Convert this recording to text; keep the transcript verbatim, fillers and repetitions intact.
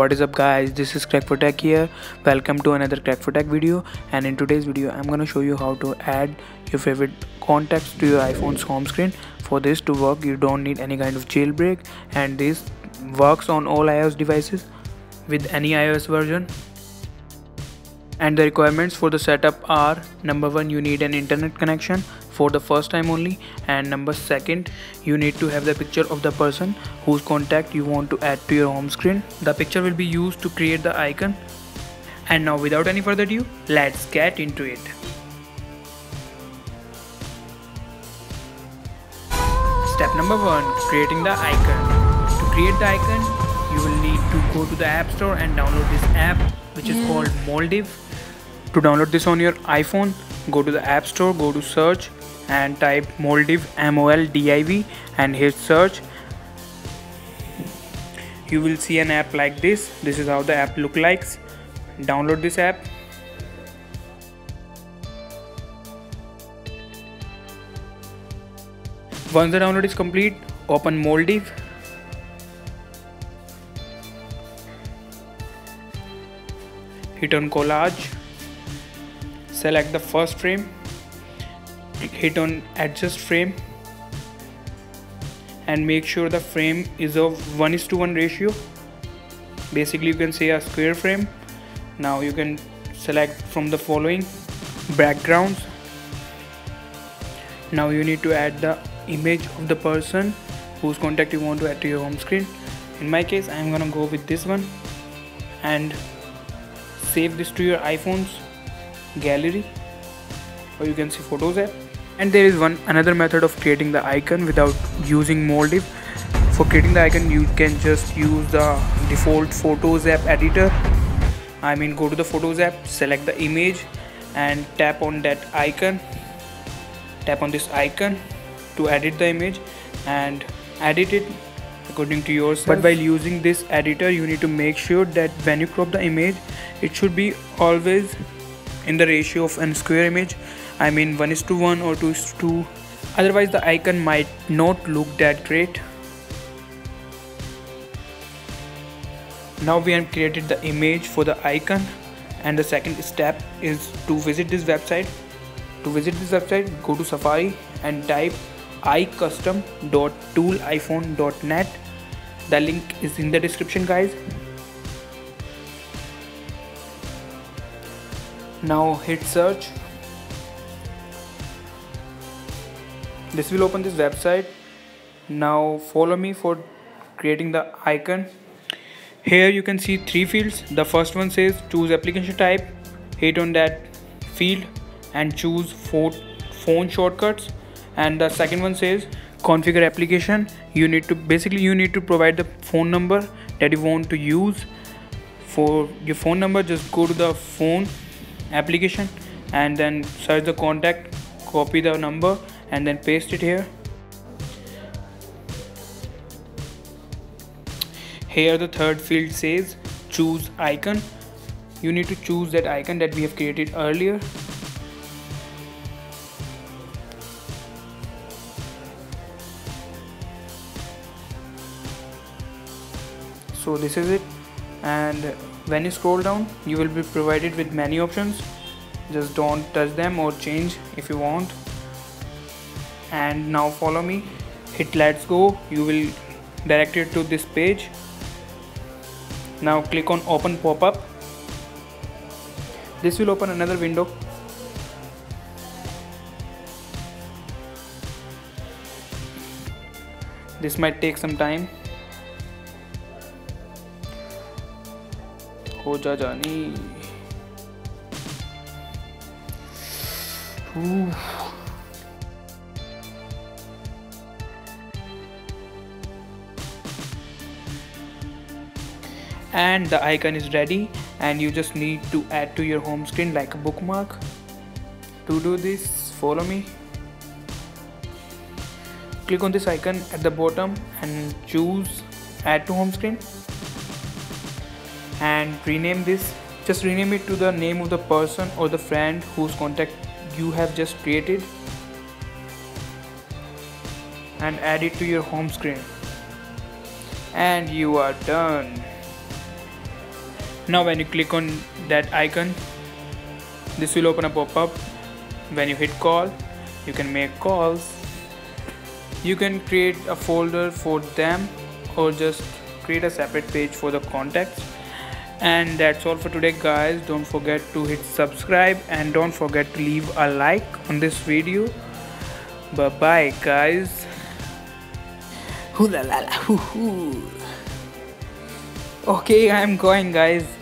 What is up guys, this is Crack four Tech here. Welcome to another Crack four Tech video, and in today's video I'm gonna show you how to add your favorite contacts to your iPhone's home screen. For this to work, you don't need any kind of jailbreak, and this works on all iOS devices with any iOS version. And the requirements for the setup are: number one, you need an internet connection for the first time only, and number second, you need to have the picture of the person whose contact you want to add to your home screen. The picture will be used to create the icon. And now, without any further ado, let's get into it. Step number one, creating the icon. To create the icon, you will need to go to the App Store and download this app, which is called Moldiv. To download this on your iPhone, go to the App Store, go to search and type Moldiv, M O L D I V, and hit search. You will see an app like this. This is how the app looks like. Download this app. Once the download is complete, open Moldiv. Hit on collage. Select the first frame, hit on adjust frame, and make sure the frame is of one is to one ratio. Basically you can say a square frame. Now you can select from the following backgrounds. Now you need to add the image of the person whose contact you want to add to your home screen. In my case, I am gonna go with this one and save this to your iPhone's gallery, or you can see photos app. And there is one another method of creating the icon without using Moldiv. For creating the icon, you can just use the default photos app editor. I mean go to the photos app, select the image and tap on that icon. Tap on this icon to edit the image and edit it according to yours. But while using this editor, you need to make sure that when you crop the image, it should be always in the ratio of an square image, I mean one is to one or two is to two, otherwise the icon might not look that great. Now we have created the image for the icon, and the second step is to visit this website. To visit this website, go to Safari and type i custom dot tool iphone dot net. The link is in the description guys. Now hit search. This will open this website. Now follow me for creating the icon. Here you can see three fields. The first one says choose application type. Hit on that field and choose phone shortcuts. And the second one says configure application. You need to basically you need to provide the phone number that you want to use. For your phone number, just go to the phone application and then search the contact, copy the number and then paste it here. Here the third field says choose icon. You need to choose that icon that we have created earlier. So this is it, and when you scroll down, you will be provided with many options. Just don't touch them or change if you want. And now follow me. Hit let's go. You will direct it to this page. Now click on open pop-up. This will open another window. This might take some time. हो जा जानी and the icon is ready, and you just need to add to your home screen like a bookmark. To do this, follow me. Click on this icon at the bottom and choose add to home screen, and rename this. Just rename it to the name of the person or the friend whose contact you have just created, and add it to your home screen, and you are done. Now when you click on that icon, this will open a pop-up. When you hit call, you can make calls. You can create a folder for them or just create a separate page for the contacts. And that's all for today, guys. Don't forget to hit subscribe and don't forget to leave a like on this video. Bye bye, guys. Hoo la la la hoo hoo. Okay, I'm going, guys.